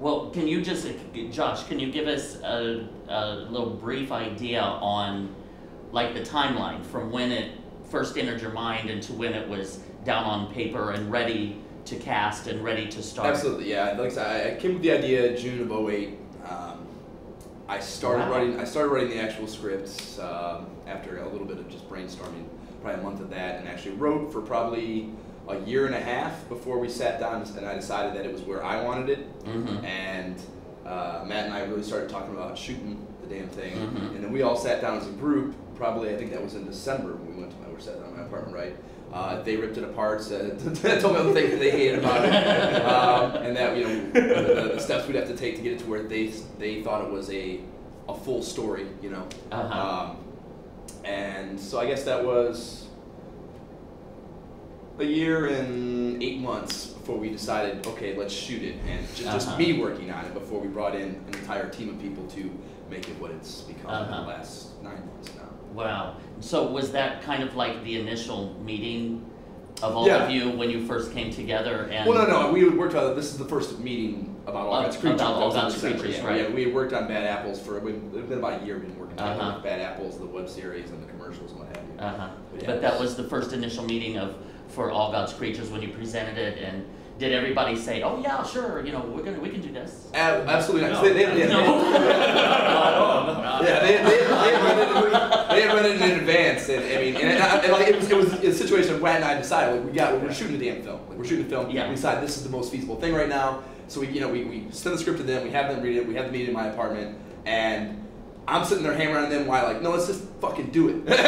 Well, can you just, Josh, can you give us a little brief idea on, like, the timeline from when it first entered your mind and to when it was down on paper and ready to cast and ready to start? Absolutely, yeah. Like I said, I came with the idea June of 08. I started writing the actual scripts after a little bit of just brainstorming, probably a month of that, and actually wrote for probably a year and a half before we sat down and I decided that it was where I wanted it. Mm-hmm. And Matt and I really started talking about shooting the damn thing. Mm-hmm. And then we all sat down as a group, probably, I think that was in December when we went to sat down in my apartment, right? They ripped it apart, said, told me all the things that they hated about it, and that, you know, the steps we'd have to take to get it to where they thought it was a full story, you know. And so I guess that was a year and 8 months before we decided, okay, let's shoot it, and just me working on it before we brought in an entire team of people to make it what it's become in the last 9 months now. Wow. So was that kind of like the initial meeting of all of you when you first came together? And well, no, we worked on this is the first meeting about All God's Creatures. About All God's Creatures, right. Yeah, we had worked on Bad Apples for, it had been about a year we'd been working on Bad Apples, the web series and the commercials and what have you. But that was the first initial meeting of For All God's Creatures when you presented it, and did everybody say, "Oh yeah, sure, you know, we can do this"? Absolutely not. They had run it in advance, and I mean, and like it was a situation when I decided, like, we're shooting a damn film, like we're shooting a film. Yeah. We decide this is the most feasible thing right now, so we send the script to them, we have them read it, we have the meeting in my apartment, and I'm sitting there hammering on them, like, no, let's just fucking do it. like,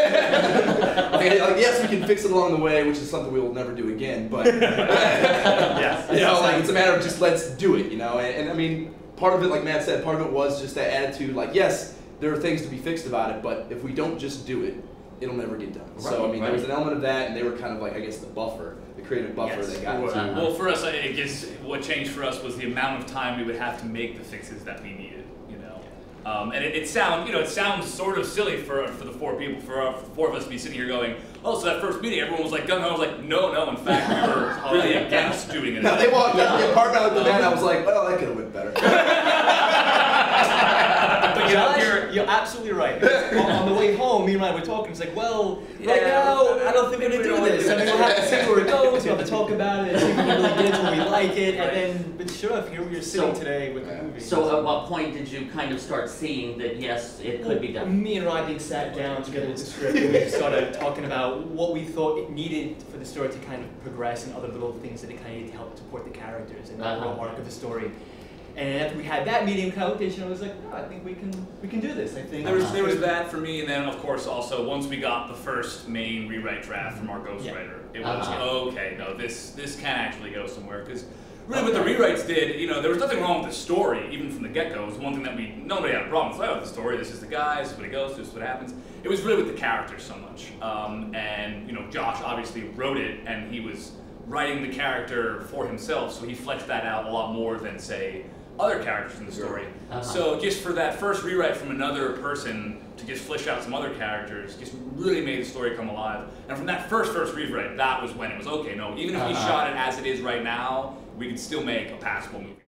yes, we can fix it along the way, which is something we will never do again, but, yes, you know, like, it's a matter of just let's do it, you know, and I mean, part of it, like Matt said, part of it was just that attitude, like, yes, there are things to be fixed about it, but if we don't just do it, it'll never get done. Right, so, I mean, there was an element of that, and they were kind of like, I guess, the buffer, the creative buffer they got to. Well, for us, I guess what changed for us was the amount of time we would have to make the fixes that we needed. And it sounds sort of silly for the four people, for the four of us to be sitting here going, oh, so that first meeting, everyone was like gung ho. I was like, no, in fact, we were really against doing it. No, they walked out of the apartment with the man, and I was like, well, that could have went better. But Josh, you're absolutely right. On the way home, me and Ryan were talking, it's like, well, right now, I don't think we're going to do this. I mean, we'll have to see where it goes, we'll have to talk about it, and see if we really get till we like it, and then, but sure enough, here we are sitting today with the movie. So at what point did you kind of start seeing that, yes, it could be done? Me and Ryan sat down together with the script, and we started talking about what we thought it needed for the story to kind of progress, and other little things that it kind of needed to help support the characters, and the overall arc of the story. And after we had that meeting, kind of looked, I was like, no, I think we can do this. I think there was that for me, and then of course also once we got the first main rewrite draft from our ghostwriter, it was okay. No, this can actually go somewhere because really what the rewrites did, you know, there was nothing wrong with the story even from the get go. It was one thing that nobody had a problem with. Like, oh, the story. This is the guy. This is what it goes. This is what happens. It was really with the characters so much, and you know, Josh obviously wrote it, and he was writing the character for himself, so he fleshed that out a lot more than say other characters in the story. So just for that first rewrite from another person to just flesh out some other characters just really made the story come alive. And from that first rewrite, that was when it was okay, no, even if we shot it as it is right now, we could still make a passable movie.